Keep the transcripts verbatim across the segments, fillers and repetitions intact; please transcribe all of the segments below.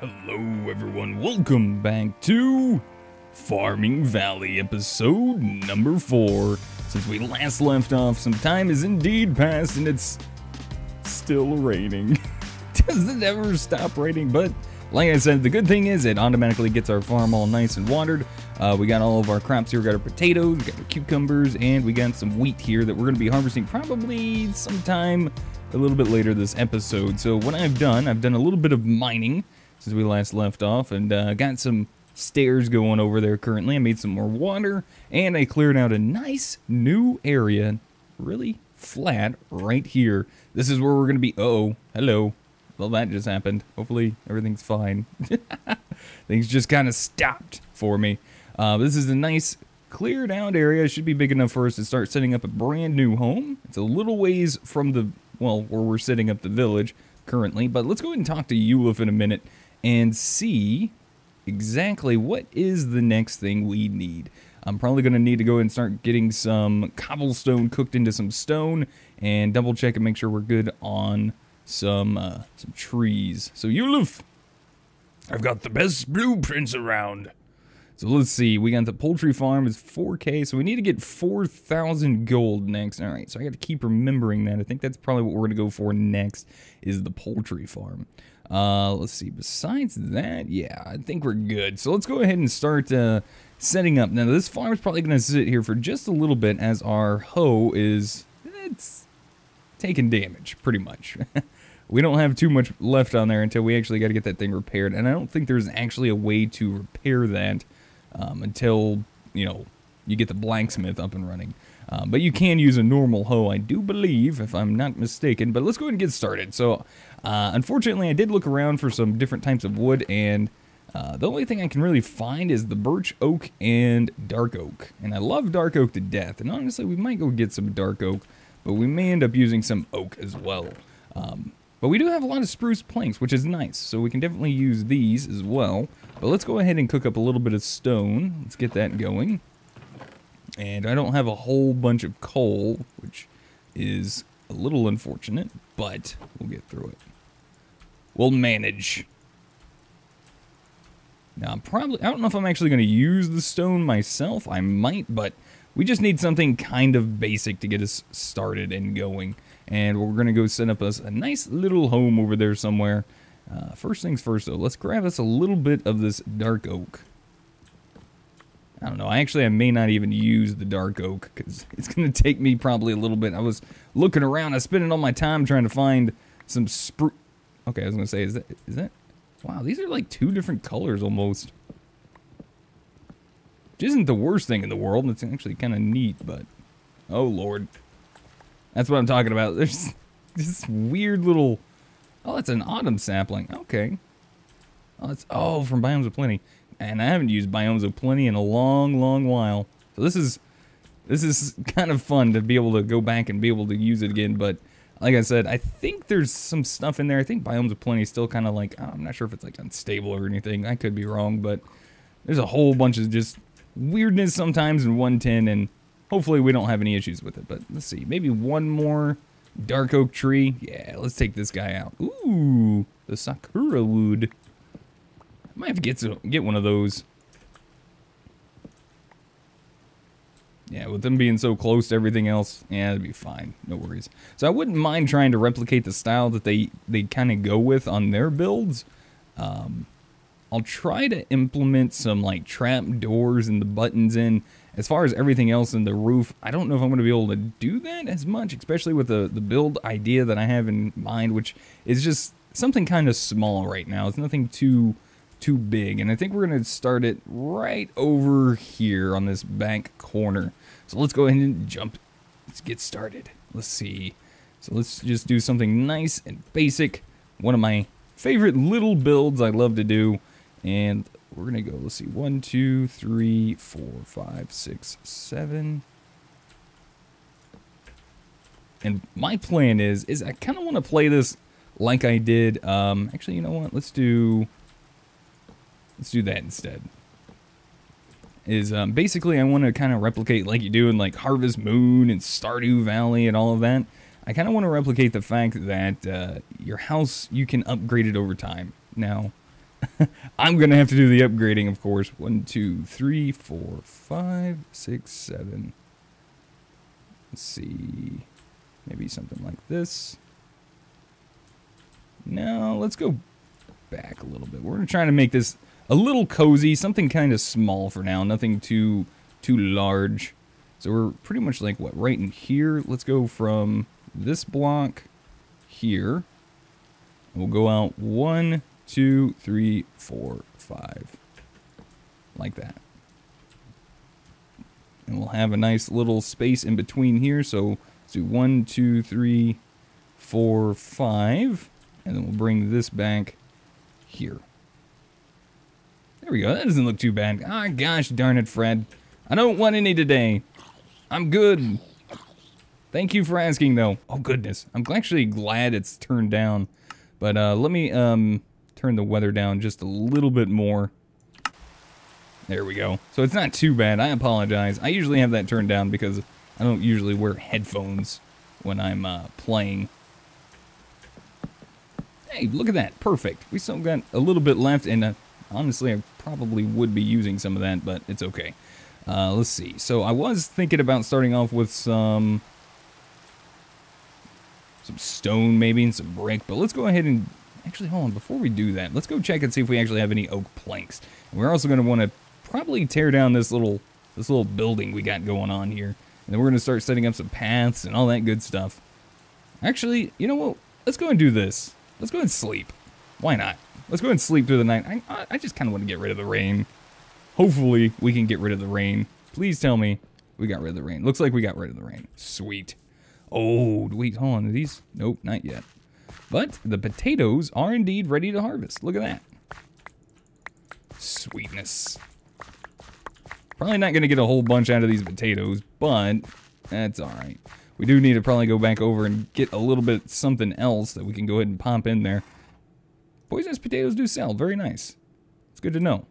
Hello everyone, welcome back to Farming Valley episode number four. Since we last left off, some time has indeed passed and it's still raining. Does it ever stop raining? But like I said, the good thing is it automatically gets our farm all nice and watered. Uh, we got all of our crops here. We got our potatoes, we got our cucumbers, and we got some wheat here that we're going to be harvesting probably sometime a little bit later this episode. So what I've done, I've done a little bit of mining since we last left off, and uh, got some stairs going over there currently. I made some more water, and I cleared out a nice new area, really flat right here. This is where we're going to be. Uh oh, hello. Well, that just happened. Hopefully everything's fine. Things just kind of stopped for me. Uh, this is a nice cleared out area. It should be big enough for us to start setting up a brand new home. It's a little ways from the, well, where we're setting up the village currently, but let's go ahead and talk to Yulif in a minute and see exactly what is the next thing we need. I'm probably going to need to go and start getting some cobblestone cooked into some stone and double check and make sure we're good on some uh, some trees. So Yulif, I've got the best blueprints around. So let's see, we got the poultry farm is four K, so we need to get four thousand gold next. All right, so I got to keep remembering that. I think that's probably what we're going to go for next is the poultry farm. Uh, let's see, besides that, yeah, I think we're good. So let's go ahead and start uh, setting up. Now, this farm is probably going to sit here for just a little bit as our hoe is, it's taking damage, pretty much. We don't have too much left on there until we actually got to get that thing repaired. And I don't think there's actually a way to repair that um, until, you know, you get the blacksmith up and running. Um, but you can use a normal hoe, I do believe, if I'm not mistaken. But let's go ahead and get started. So, uh, unfortunately, I did look around for some different types of wood, and uh, the only thing I can really find is the birch oak and dark oak. And I love dark oak to death. And honestly, we might go get some dark oak, but we may end up using some oak as well. Um, but we do have a lot of spruce planks, which is nice. So we can definitely use these as well. But let's go ahead and cook up a little bit of stone. Let's get that going. And I don't have a whole bunch of coal, which is a little unfortunate, but we'll get through it. We'll manage. Now, I'm probably, I don't know if I'm actually going to use the stone myself. I might, but we just need something kind of basic to get us started and going. And we're going to go set up us a nice little home over there somewhere. Uh, first things first, though, let's grab us a little bit of this dark oak. I don't know, I actually I may not even use the dark oak, because it's going to take me probably a little bit. I was looking around, I was spending all my time trying to find some spruce. Okay, I was going to say, is that, is that, wow, these are like two different colors almost. Which isn't the worst thing in the world, and it's actually kind of neat, but, oh lord. That's what I'm talking about. There's this weird little, oh, that's an autumn sapling, okay. Oh, that's, oh, from Biomes of Plenty. And I haven't used Biomes of Plenty in a long, long while. So this is this is kind of fun to be able to go back and be able to use it again. But like I said, I think there's some stuff in there. I think Biomes of Plenty is still kind of like, oh, I'm not sure if it's like unstable or anything. I could be wrong, but there's a whole bunch of just weirdness sometimes in one ten. And hopefully we don't have any issues with it. But let's see, maybe one more dark oak tree. Yeah, let's take this guy out. Ooh, the Sakura wood. Might have to get to get one of those. Yeah, with them being so close to everything else, yeah, it'd be fine. No worries. So I wouldn't mind trying to replicate the style that they they kind of go with on their builds. Um, I'll try to implement some like trap doors and the buttons in. As far as everything else in the roof, I don't know if I'm going to be able to do that as much, especially with the the build idea that I have in mind, which is just something kind of small right now. It's nothing too. too big, and I think we're going to start it right over here on this back corner. So let's go ahead and jump. Let's get started. Let's see. So let's just do something nice and basic. One of my favorite little builds I love to do, and we're going to go, let's see, one, two, three, four, five, six, seven. And my plan is, is I kind of want to play this like I did. Um, actually, you know what? Let's do... Let's do that instead. Is um, basically I want to kind of replicate like you do in like Harvest Moon and Stardew Valley and all of that. I kind of want to replicate the fact that uh, your house, you can upgrade it over time. Now, I'm going to have to do the upgrading, of course. One, two, three, four, five, six, seven. Let's see. Maybe something like this. Now, let's go back a little bit. We're trying to make this a little cozy. Something kind of small for now. Nothing too too large. So we're pretty much like, what, right in here? Let's go from this block here. We'll go out one, two, three, four, five. Like that. And we'll have a nice little space in between here. So let's do one, two, three, four, five. And then we'll bring this back here. There we go. That doesn't look too bad. Ah, gosh darn it, Fred. I don't want any today. I'm good. Thank you for asking, though. Oh, goodness. I'm actually glad it's turned down. But uh, let me um, turn the weather down just a little bit more. There we go. So it's not too bad. I apologize. I usually have that turned down because I don't usually wear headphones when I'm uh, playing. Hey, look at that. Perfect. We still got a little bit left, and uh, honestly, I probably would be using some of that, but it's okay. Uh, let's see. So I was thinking about starting off with some... some stone maybe and some brick, but let's go ahead and actually hold on before we do that. Let's go check and see if we actually have any oak planks. And we're also going to want to probably tear down this little this little building we got going on here, and then we're going to start setting up some paths and all that good stuff. Actually, you know what? Let's go and do this. Let's go and sleep. Why not? Let's go and sleep through the night. I I just kind of want to get rid of the rain. Hopefully we can get rid of the rain. Please tell me we got rid of the rain. Looks like we got rid of the rain. Sweet. Oh, wait, hold on, are these? Nope, not yet. But the potatoes are indeed ready to harvest. Look at that. Sweetness. Probably not going to get a whole bunch out of these potatoes, but that's all right. We do need to probably go back over and get a little bit something else that we can go ahead and pop in there. Poisonous potatoes do sell. Very nice. It's good to know.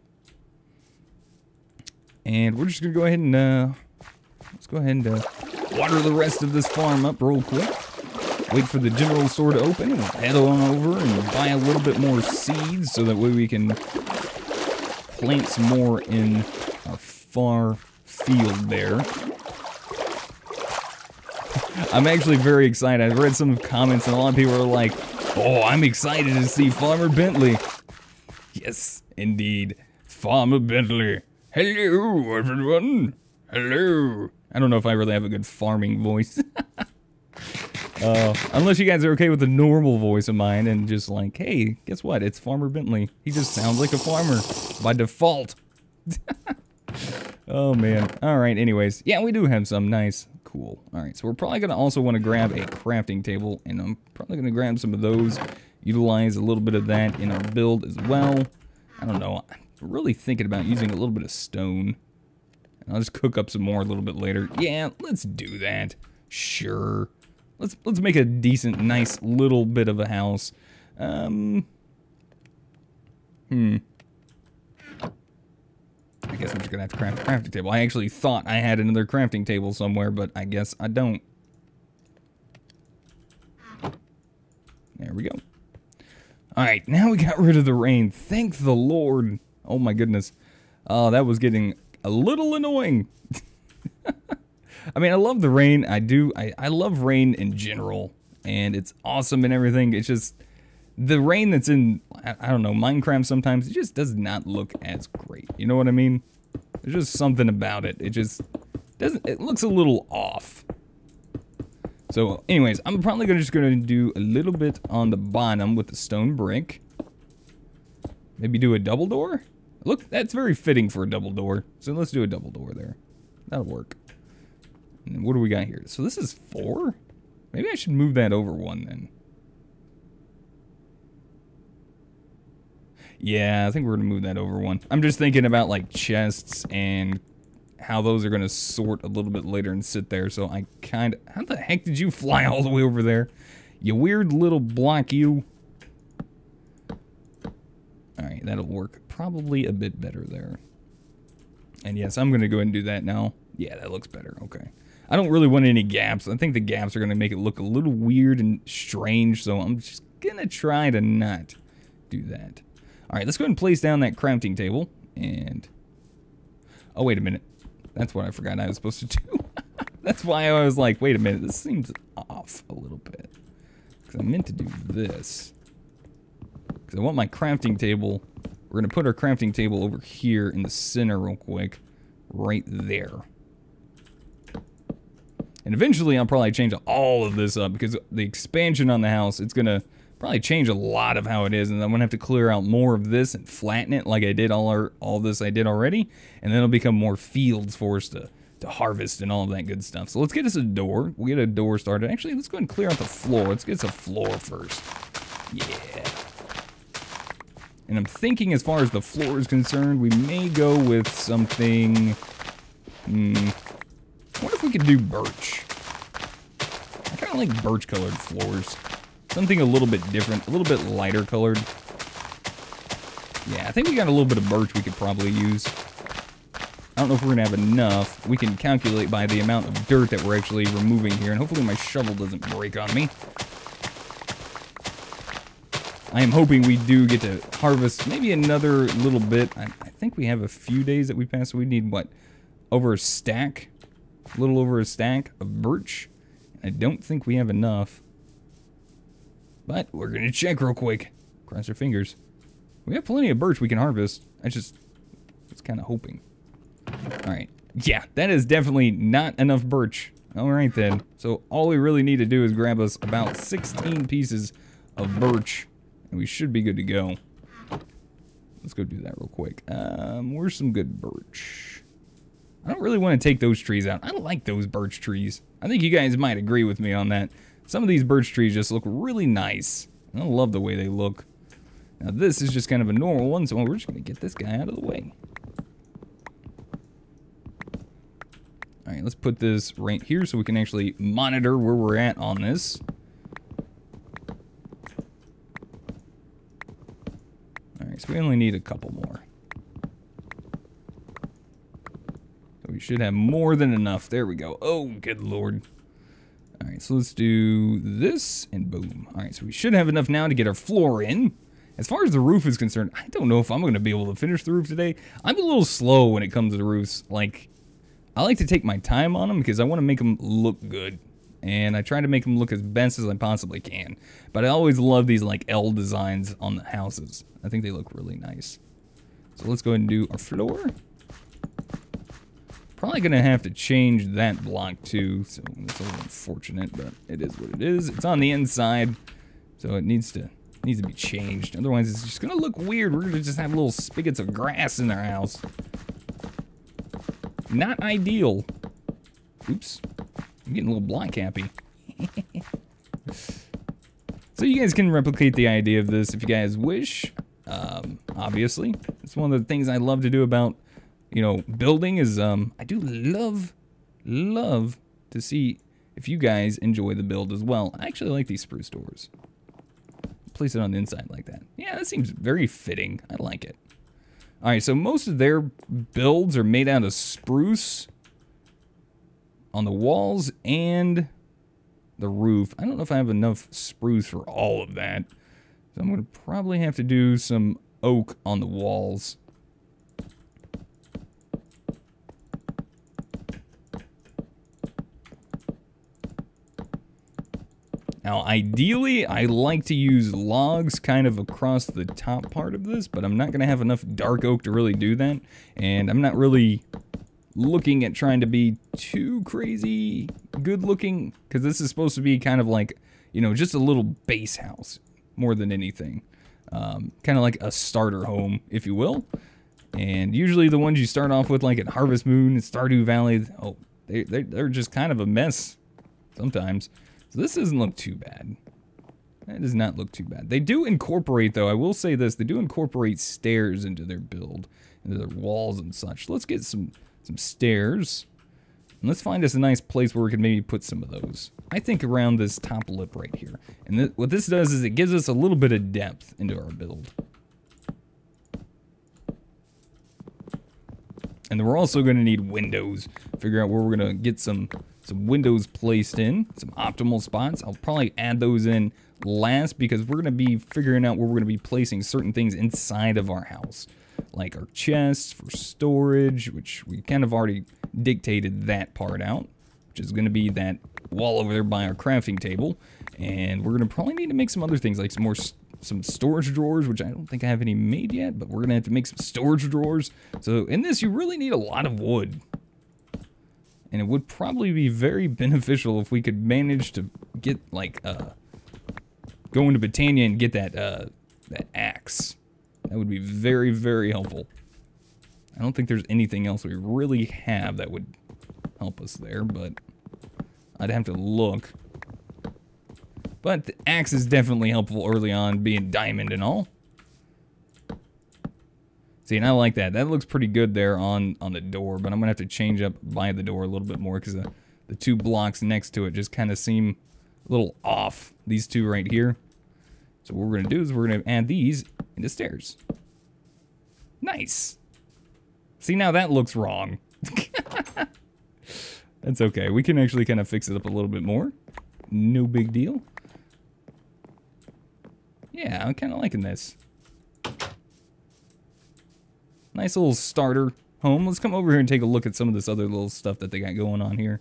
And we're just going to go ahead and, uh, let's go ahead and, uh, water the rest of this farm up real quick. Wait for the general store to open. We'll head on over and buy a little bit more seeds so that way we can plant some more in our far field there. I'm actually very excited. I've read some comments and a lot of people are like, oh, I'm excited to see Farmer Bentley. Yes, indeed. Farmer Bentley. Hello, everyone. Hello. I don't know if I really have a good farming voice. uh, unless you guys are okay with the normal voice of mine and just like, hey, guess what? It's Farmer Bentley. He just sounds like a farmer by default. Oh, man. All right, anyways. Yeah, we do have some. Nice. Cool. All right, so we're probably going to also want to grab a crafting table, and I'm probably going to grab some of those, utilize a little bit of that in our build as well. I don't know. I'm really thinking about using a little bit of stone. I'll just cook up some more a little bit later. Yeah, let's do that. Sure. Let's let's make a decent, nice little bit of a house. Um. Hmm. I guess I'm just gonna have to craft a crafting table. I actually thought I had another crafting table somewhere, but I guess I don't. There we go. All right, now we got rid of the rain. Thank the Lord. Oh my goodness. Oh, that was getting a little annoying. I mean, I love the rain. I do. I, I love rain in general, and it's awesome and everything. It's just the rain that's in, I, I don't know, Minecraft sometimes, it just does not look as great. You know what I mean? There's just something about it. It just doesn't, it looks a little off. So anyways, I'm probably gonna just going to do a little bit on the bottom with the stone brick. Maybe do a double door? Look, that's very fitting for a double door. So let's do a double door there. That'll work. And then what do we got here? So this is four? Maybe I should move that over one then. Yeah, I think we're going to move that over one. I'm just thinking about like chests and how those are going to sort a little bit later and sit there. So I kind of... How the heck did you fly all the way over there? You weird little block, you. Alright, that'll work probably a bit better there. And yes, I'm going to go ahead and do that now. Yeah, that looks better. Okay. I don't really want any gaps. I think the gaps are going to make it look a little weird and strange, so I'm just going to try to not do that. All right, let's go ahead and place down that crafting table. And oh, wait a minute. That's what I forgot I was supposed to do. That's why I was like, wait a minute, this seems off a little bit. Because I meant to do this. Because I want my crafting table. We're going to put our crafting table over here in the center real quick. Right there. And eventually I'll probably change all of this up. Because the expansion on the house, it's going to probably change a lot of how it is. And I'm going to have to clear out more of this and flatten it like I did all our, all this I did already. And then it'll become more fields for us to... to harvest and all of that good stuff. So let's get us a door. We'll get a door started. Actually, let's go ahead and clear out the floor. Let's get us a floor first. Yeah. And I'm thinking as far as the floor is concerned, we may go with something... Hmm. What if we could do birch? I kind of like birch-colored floors. Something a little bit different, a little bit lighter colored. Yeah, I think we got a little bit of birch we could probably use. I don't know if we're going to have enough. We can calculate by the amount of dirt that we're actually removing here. And hopefully my shovel doesn't break on me. I am hoping we do get to harvest maybe another little bit. I, I think we have a few days that we pass. So we need, what, over a stack? A little over a stack of birch. I don't think we have enough. But we're going to check real quick. Cross our fingers. We have plenty of birch we can harvest. I just was kind of hoping. All right, yeah, that is definitely not enough birch. All right then, so all we really need to do is grab us about sixteen pieces of birch, and we should be good to go. Let's go do that real quick. Um, where's some good birch? I don't really want to take those trees out. I like those birch trees. I think you guys might agree with me on that. Some of these birch trees just look really nice. I love the way they look. Now this is just kind of a normal one, so we're just gonna get this guy out of the way. All right, let's put this right here so we can actually monitor where we're at on this. All right, so we only need a couple more. So we should have more than enough. There we go. Oh, good Lord. All right, so let's do this and boom. All right, so we should have enough now to get our floor in. As far as the roof is concerned, I don't know if I'm going to be able to finish the roof today. I'm a little slow when it comes to the roofs, like... I like to take my time on them because I want to make them look good. And I try to make them look as best as I possibly can. But I always love these like L designs on the houses. I think they look really nice. So let's go ahead and do our floor. Probably going to have to change that block too. So that's a little unfortunate, but it is what it is. It's on the inside. So it needs to needs to be changed. Otherwise it's just going to look weird. We're going to just have little spigots of grass in our house. Not ideal. Oops. I'm getting a little block happy. So you guys can replicate the idea of this if you guys wish. Um, obviously. It's one of the things I love to do about, you know, building is um, I do love, love to see if you guys enjoy the build as well. I actually like these spruce doors. Place it on the inside like that. Yeah, that seems very fitting. I like it. All right, so most of their builds are made out of spruce on the walls and the roof. I don't know if I have enough spruce for all of that. So I'm going to probably have to do some oak on the walls. Now, ideally, I like to use logs kind of across the top part of this, but I'm not going to have enough dark oak to really do that. And I'm not really looking at trying to be too crazy good looking, because this is supposed to be kind of like, you know, just a little base house more than anything. Um, kind of like a starter home, if you will. And usually the ones you start off with, like at Harvest Moon and Stardew Valley, oh, they, they're, they're just kind of a mess sometimes. So this doesn't look too bad. That does not look too bad. They do incorporate, though, I will say this, they do incorporate stairs into their build, into their walls and such. Let's get some, some stairs, and let's find us a nice place where we can maybe put some of those. I think around this top lip right here. And th what this does is it gives us a little bit of depth into our build. And then we're also going to need windows. Figure out where we're going to get some... some windows placed in, some optimal spots. I'll probably add those in last because we're going to be figuring out where we're going to be placing certain things inside of our house, like our chests for storage, which we kind of already dictated that part out, which is going to be that wall over there by our crafting table. And we're going to probably need to make some other things, like some more some storage drawers, which I don't think I have any made yet, but we're going to have to make some storage drawers. So in this, you really need a lot of wood. And it would probably be very beneficial if we could manage to get, like, uh, go into Britannia and get that, uh, that axe. That would be very, very helpful. I don't think there's anything else we really have that would help us there, but I'd have to look. But the axe is definitely helpful early on, being diamond and all. See, and I like that. That looks pretty good there on, on the door, but I'm going to have to change up by the door a little bit more because the, the two blocks next to it just kind of seem a little off, these two right here. So what we're going to do is we're going to add these into stairs. Nice. See, now that looks wrong. That's okay. We can actually kind of fix it up a little bit more. No big deal. Yeah, I'm kind of liking this. Nice little starter home. Let's come over here and take a look at some of this other little stuff that they got going on here.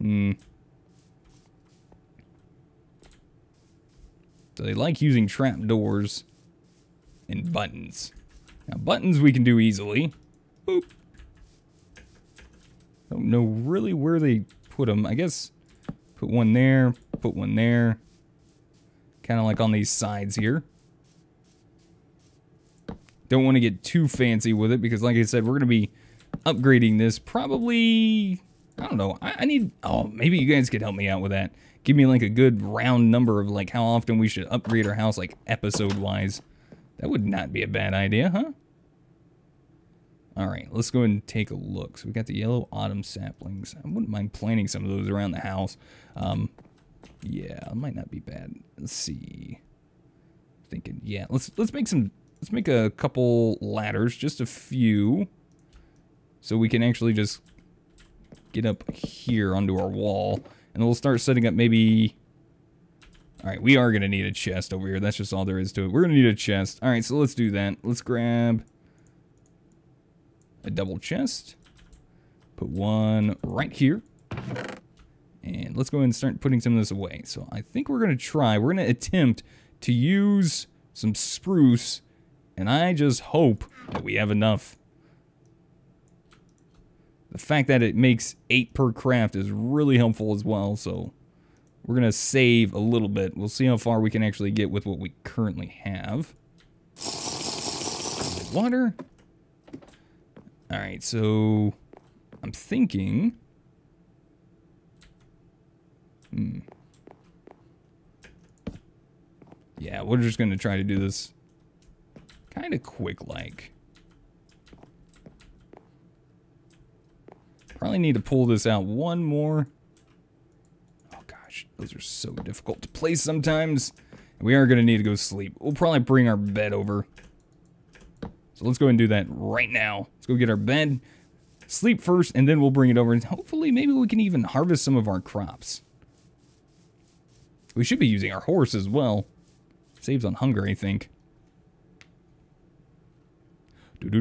Mm. So they like using trap doors and buttons. Now buttons we can do easily. Boop. Don't know really where they put them. I guess put one there, put one there. Kind of like on these sides here. Don't want to get too fancy with it because, like I said, we're going to be upgrading this probably, I don't know, I, I need, oh, maybe you guys could help me out with that. Give me, like, a good round number of, like, how often we should upgrade our house, like, episode-wise. That would not be a bad idea, huh? All right, let's go ahead and take a look. So we got the yellow autumn saplings. I wouldn't mind planting some of those around the house. Um, yeah, it might not be bad. Let's see. Thinking, yeah, let's let's make some... Let's make a couple ladders, just a few, so we can actually just get up here onto our wall, and we'll start setting up maybe... Alright, we are going to need a chest over here. That's just all there is to it. We're going to need a chest. Alright, so let's do that. Let's grab a double chest. Put one right here. And let's go ahead and start putting some of this away. So I think we're going to try, we're going to attempt to use some spruce. And I just hope that we have enough. The fact that it makes eight per craft is really helpful as well, so we're going to save a little bit. We'll see how far we can actually get with what we currently have. Water. Alright, so I'm thinking... Hmm. Yeah, we're just going to try to do this kind of quick, like. Probably need to pull this out one more. Oh gosh, those are so difficult to place sometimes. And we are going to need to go sleep. We'll probably bring our bed over. So let's go and do that right now. Let's go get our bed, sleep first, and then we'll bring it over. And hopefully maybe we can even harvest some of our crops. We should be using our horse as well. Saves on hunger, I think. There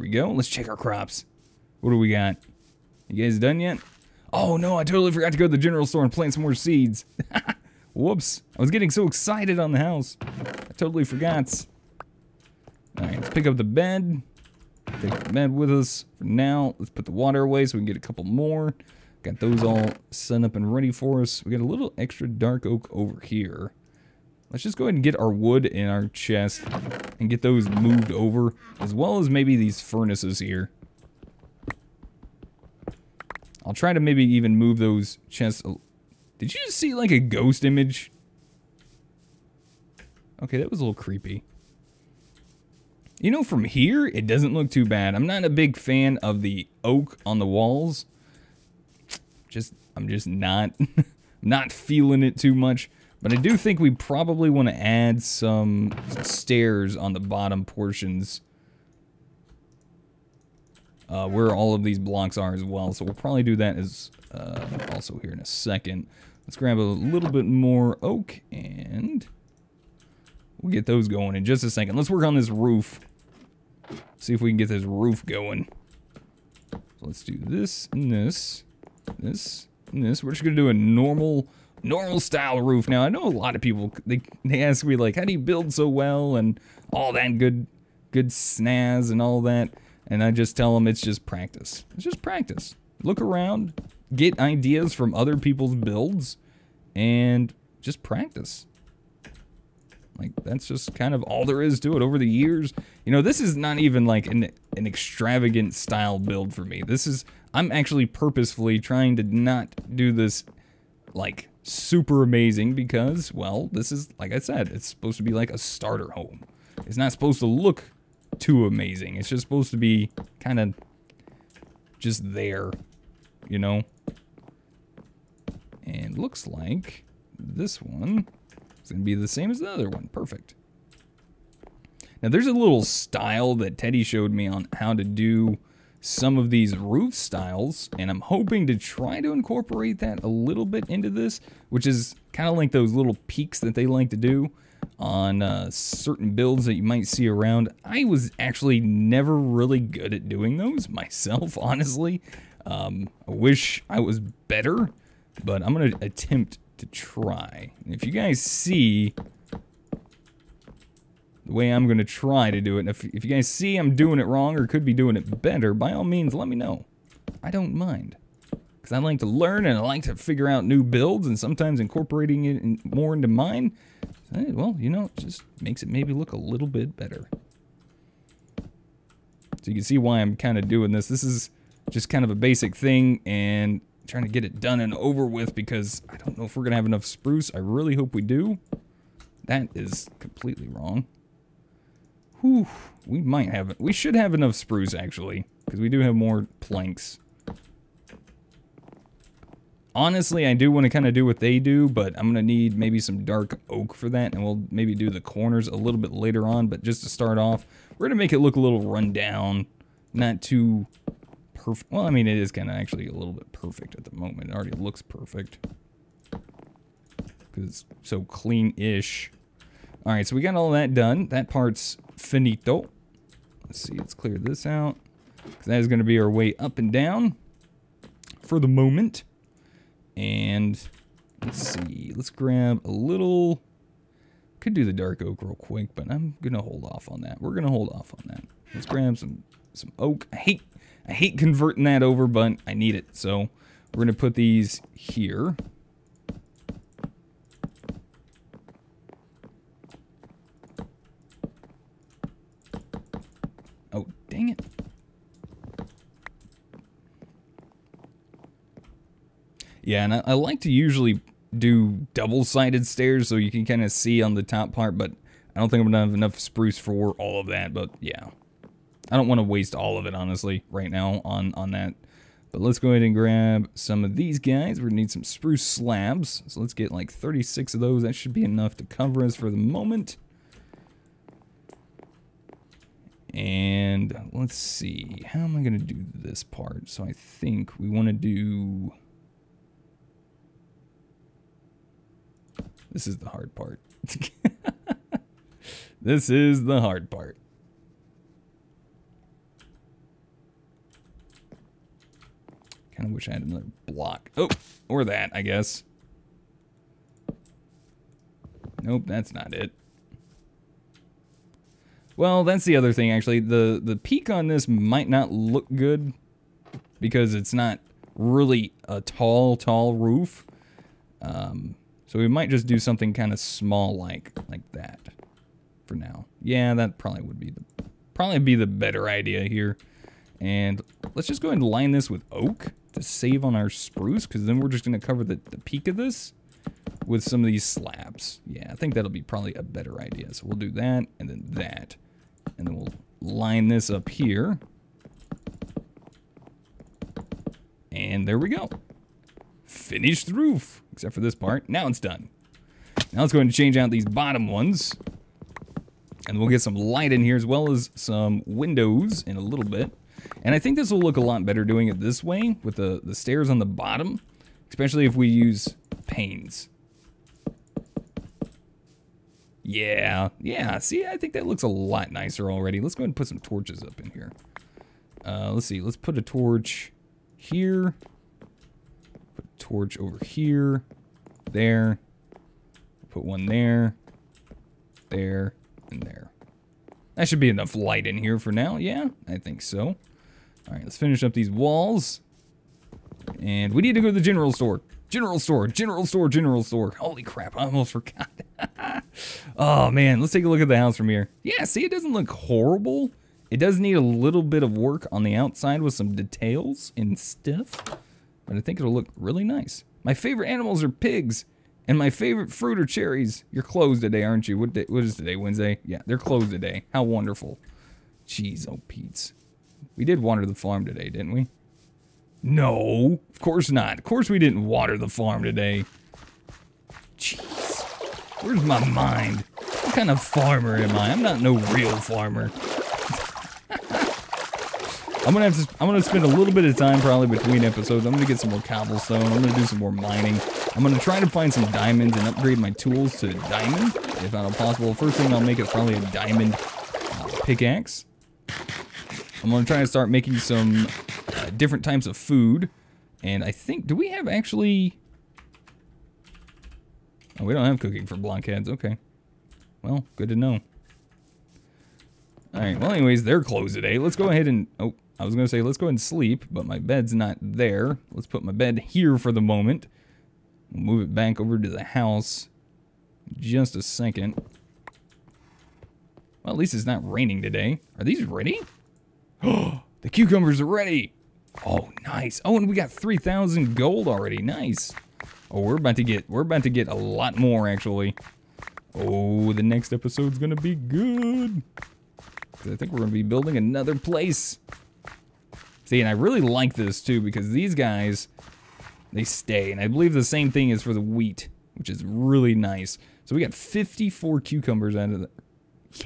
we go. Let's check our crops. What do we got? You guys done yet? Oh no, I totally forgot to go to the general store and plant some more seeds. Whoops. I was getting so excited on the house. I totally forgot. Alright, let's pick up the bed. Take the bed with us for now. Let's put the water away so we can get a couple more. Got those all set up and ready for us. We got a little extra dark oak over here. Let's just go ahead and get our wood in our chest and get those moved over, as well as maybe these furnaces here. I'll try to maybe even move those chests. Did you just see like a ghost image? Okay, that was a little creepy. You know, from here, it doesn't look too bad. I'm not a big fan of the oak on the walls. Just, I'm just not, not feeling it too much. But I do think we probably want to add some stairs on the bottom portions uh, where all of these blocks are as well. So we'll probably do that as uh, also here in a second. Let's grab a little bit more oak and we'll get those going in just a second. Let's work on this roof. See if we can get this roof going. So let's do this and this, this and this. We're just gonna do a normal, normal style roof. Now I know a lot of people, they, they ask me like, how do you build so well and all that good, good snaz and all that. And I just tell them it's just practice. It's just practice. Look around, get ideas from other people's builds and just practice. Like, that's just kind of all there is to it over the years. You know, this is not even like an, an extravagant style build for me. This is, I'm actually purposefully trying to not do this like super amazing because, well, this is, like I said, it's supposed to be like a starter home. It's not supposed to look too amazing. It's just supposed to be kind of just there, you know? And looks like this one. It's going to be the same as the other one. Perfect. Now, there's a little style that Teddy showed me on how to do some of these roof styles, and I'm hoping to try to incorporate that a little bit into this, which is kind of like those little peaks that they like to do on uh, certain builds that you might see around. I was actually never really good at doing those myself, honestly. Um, I wish I was better, but I'm going to attempt to try. If you guys see the way I'm gonna try to do it, and if, if you guys see I'm doing it wrong or could be doing it better, by all means let me know. I don't mind, because I like to learn and I like to figure out new builds, and sometimes incorporating it in, more into mine, well, you know, it just makes it maybe look a little bit better. So you can see why I'm kind of doing this. This is just kind of a basic thing, and trying to get it done and over with because I don't know if we're gonna have enough spruce. I really hope we do. That is completely wrong. Whew, we might have it. We should have enough spruce actually, because we do have more planks. Honestly, I do want to kind of do what they do, but I'm gonna need maybe some dark oak for that, and we'll maybe do the corners a little bit later on. But just to start off, we're gonna make it look a little rundown, not too perfect. Well, I mean, it is kind of actually a little bit perfect at the moment. It already looks perfect because it's so clean-ish. All right, so we got all that done. That part's finito. Let's see, let's clear this out, because that is going to be our way up and down for the moment. And let's see, let's grab a little... Could do the dark oak real quick, but I'm going to hold off on that. We're going to hold off on that. Let's grab some, some oak. I hate... I hate converting that over, but I need it. So we're going to put these here. Oh, dang it. Yeah, and I, I like to usually do double-sided stairs so you can kind of see on the top part, but I don't think I'm going to have enough spruce for all of that, but yeah. I don't want to waste all of it, honestly, right now on, on that. But let's go ahead and grab some of these guys. We're going to need some spruce slabs. So let's get like thirty-six of those. That should be enough to cover us for the moment. And let's see. How am I going to do this part? So I think we want to do... This is the hard part. This is the hard part. I wish I had another block. Oh, or that, I guess. Nope, that's not it. Well, that's the other thing, actually. The, the peak on this might not look good because it's not really a tall, tall roof. Um, so we might just do something kind of small like like that for now. Yeah, that probably would be the, probably be the better idea here. And let's just go ahead and line this with oak to save on our spruce, because then we're just going to cover the, the peak of this with some of these slabs. Yeah, I think that'll be probably a better idea. So we'll do that, and then that, and then we'll line this up here. And there we go. Finished the roof, except for this part. Now it's done. Now let's go ahead and change out these bottom ones. And we'll get some light in here as well as some windows in a little bit. And I think this will look a lot better doing it this way, with the, the stairs on the bottom, especially if we use panes. Yeah, yeah, see, I think that looks a lot nicer already. Let's go ahead and put some torches up in here. Uh, let's see, let's put a torch here. Put a torch over here. There. Put one there. There. And there. That should be enough light in here for now. Yeah, I think so. Alright, let's finish up these walls. And we need to go to the general store. General store, general store, general store. Holy crap, I almost forgot. Oh man, let's take a look at the house from here. Yeah, see, it doesn't look horrible. It does need a little bit of work on the outside with some details and stuff. But I think it'll look really nice. My favorite animals are pigs. And my favorite fruit are cherries. You're closed today, aren't you? What, day, what is today, Wednesday? Yeah, they're closed today. How wonderful. Jeez, oh Pete's. We did water the farm today, didn't we? No, of course not. Of course we didn't water the farm today. Jeez. Where's my mind? What kind of farmer am I? I'm not no real farmer. I'm gonna have to, I'm gonna spend a little bit of time probably between episodes. I'm gonna get some more cobblestone. I'm gonna do some more mining. I'm gonna try to find some diamonds and upgrade my tools to diamond, if at all possible. First thing I'll make is probably a diamond uh, pickaxe. I'm gonna try to start making some uh, different types of food. And I think, do we have actually? Oh, we don't have cooking for blockheads. Okay. Well, good to know. All right. Well, anyways, they're closed today. Let's go ahead and, oh, I was gonna say let's go ahead and sleep, but my bed's not there. Let's put my bed here for the moment. We'll move it back over to the house. Just a second. Well, at least it's not raining today. Are these ready? Oh, the cucumbers are ready. Oh, nice. Oh, and we got three thousand gold already. Nice. Oh, we're about to get, we're about to get a lot more actually. Oh, the next episode's gonna be good. I think we're gonna be building another place. See, and I really like this too, because these guys, they stay. And I believe the same thing is for the wheat, which is really nice. So we got fifty-four cucumbers out of the,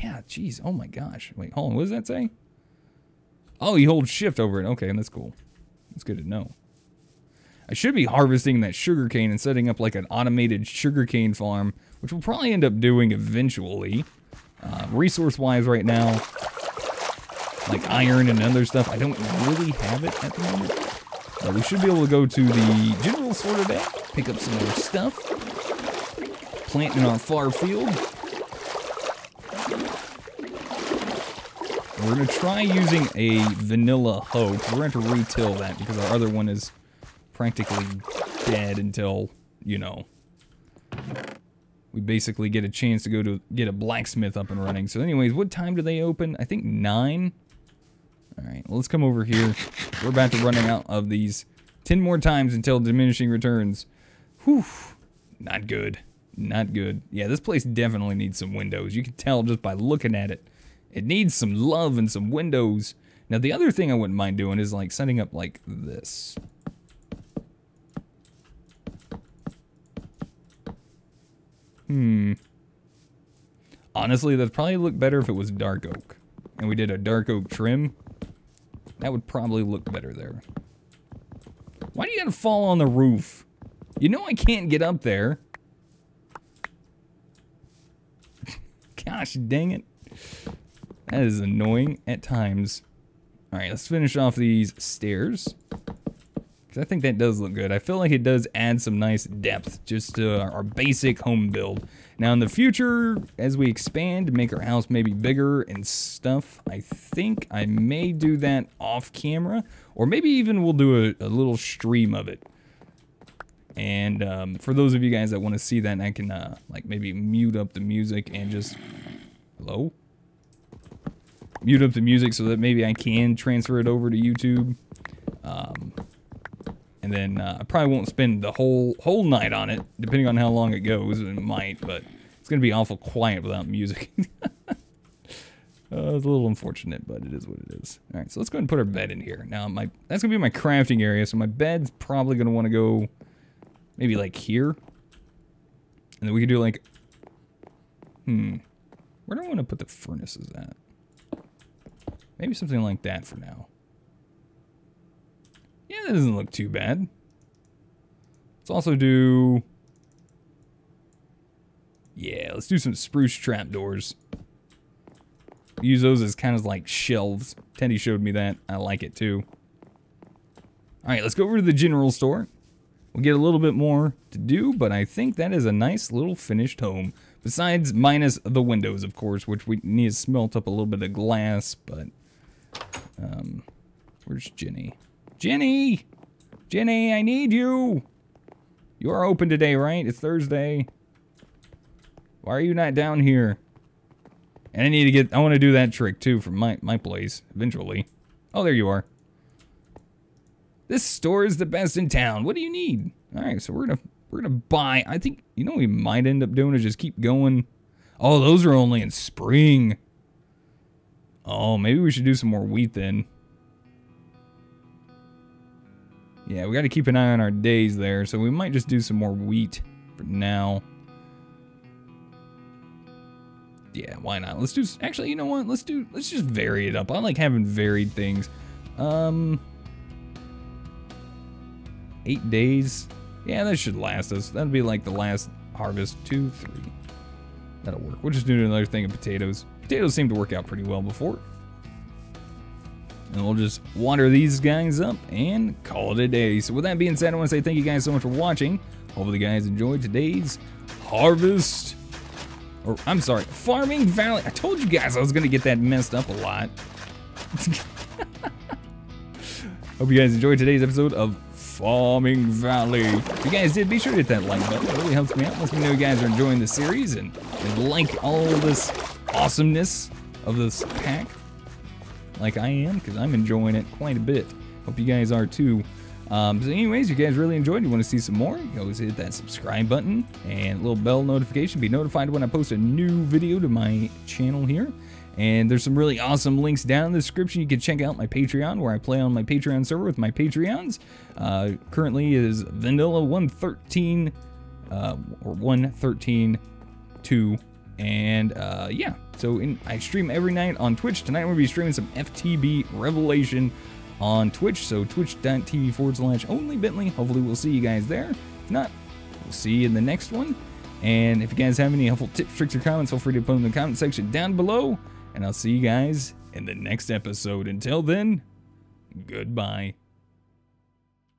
yeah, geez, oh my gosh. Wait, hold on, what does that say? Oh, you hold shift over it. Okay, that's cool. That's good to know. I should be harvesting that sugarcane and setting up like an automated sugarcane farm, which we'll probably end up doing eventually. Uh, resource-wise right now, like iron and other stuff, I don't really have it at the moment. Uh, we should be able to go to the general store today, pick up some more stuff, plant in our far field. We're going to try using a vanilla hoe. We're going to have to retill that because our other one is practically dead until, you know, we basically get a chance to go to get a blacksmith up and running. So anyways, what time do they open? I think nine. All right, well, let's come over here. We're about to running out of these ten more times until diminishing returns. Whew, not good, not good. Yeah, this place definitely needs some windows. You can tell just by looking at it. It needs some love and some windows. Now, the other thing I wouldn't mind doing is like setting up like this. Hmm. Honestly, that'd probably look better if it was dark oak. And we did a dark oak trim. That would probably look better there. Why do you gotta fall on the roof? You know I can't get up there. Gosh dang it. That is annoying at times. Alright, let's finish off these stairs. I think that does look good. I feel like it does add some nice depth just to our basic home build. Now in the future, as we expand, make our house maybe bigger and stuff, I think I may do that off camera, or maybe even we'll do a, a little stream of it. And um, for those of you guys that want to see that, I can uh, like maybe mute up the music and just, hello? Mute up the music so that maybe I can transfer it over to YouTube. Um, And then uh, I probably won't spend the whole whole night on it, depending on how long it goes. It might, but it's going to be awful quiet without music. uh, it's a little unfortunate, but it is what it is. All right, so let's go ahead and put our bed in here. Now, my that's going to be my crafting area, so my bed's probably going to want to go maybe like here. And then we could do like, hmm, where do I want to put the furnaces at? Maybe something like that for now. That doesn't look too bad. Let's also do... Yeah, let's do some spruce trapdoors. Use those as kind of like shelves. Teddy showed me that. I like it too. Alright, let's go over to the general store. We'll get a little bit more to do, but I think that is a nice little finished home. Besides, minus the windows, of course, which we need to smelt up a little bit of glass, but... Um, where's Jenny? Jenny! Jenny, I need you! You are open today, right? It's Thursday. Why are you not down here? And I need to get, I want to do that trick too from my, my place, eventually. Oh, there you are. This store is the best in town. What do you need? Alright, so we're gonna, we're gonna buy, I think, you know what we might end up doing is just keep going. Oh, those are only in spring. Oh, maybe we should do some more wheat then. Yeah, we gotta keep an eye on our days there, so we might just do some more wheat for now. Yeah, why not? Let's do, actually, you know what? Let's do, let's just vary it up. I like having varied things. Um, eight days. Yeah, that should last us. That'll be like the last harvest, two, three. That'll work. We'll just do another thing of potatoes. Potatoes seem to work out pretty well before. And we'll just water these guys up and call it a day. So with that being said, I want to say thank you guys so much for watching. Hopefully you guys enjoyed today's harvest. Or, I'm sorry, Farming Valley. I told you guys I was gonna get that messed up a lot. Hope you guys enjoyed today's episode of Farming Valley. If you guys did, be sure to hit that like button. It really helps me out. Let me know you guys are enjoying the series and, and like all this awesomeness of this pack. Like I am, because I'm enjoying it quite a bit. Hope you guys are too. Um, so anyways, if you guys really enjoyed, you want to see some more, you always hit that subscribe button and little bell notification. Be notified when I post a new video to my channel here. And there's some really awesome links down in the description. You can check out my Patreon, where I play on my Patreon server with my Patreons. Uh, currently is Vanilla one thirteen, uh, or one thirteen two. And uh, yeah, so in, I stream every night on Twitch. Tonight we're going to be streaming some F T B Revelation on Twitch, so twitch.tv forward slash only Bentley. Hopefully we'll see you guys there. If not, we'll see you in the next one. And if you guys have any helpful tips, tricks, or comments, feel free to put them in the comment section down below. And I'll see you guys in the next episode. Until then, goodbye.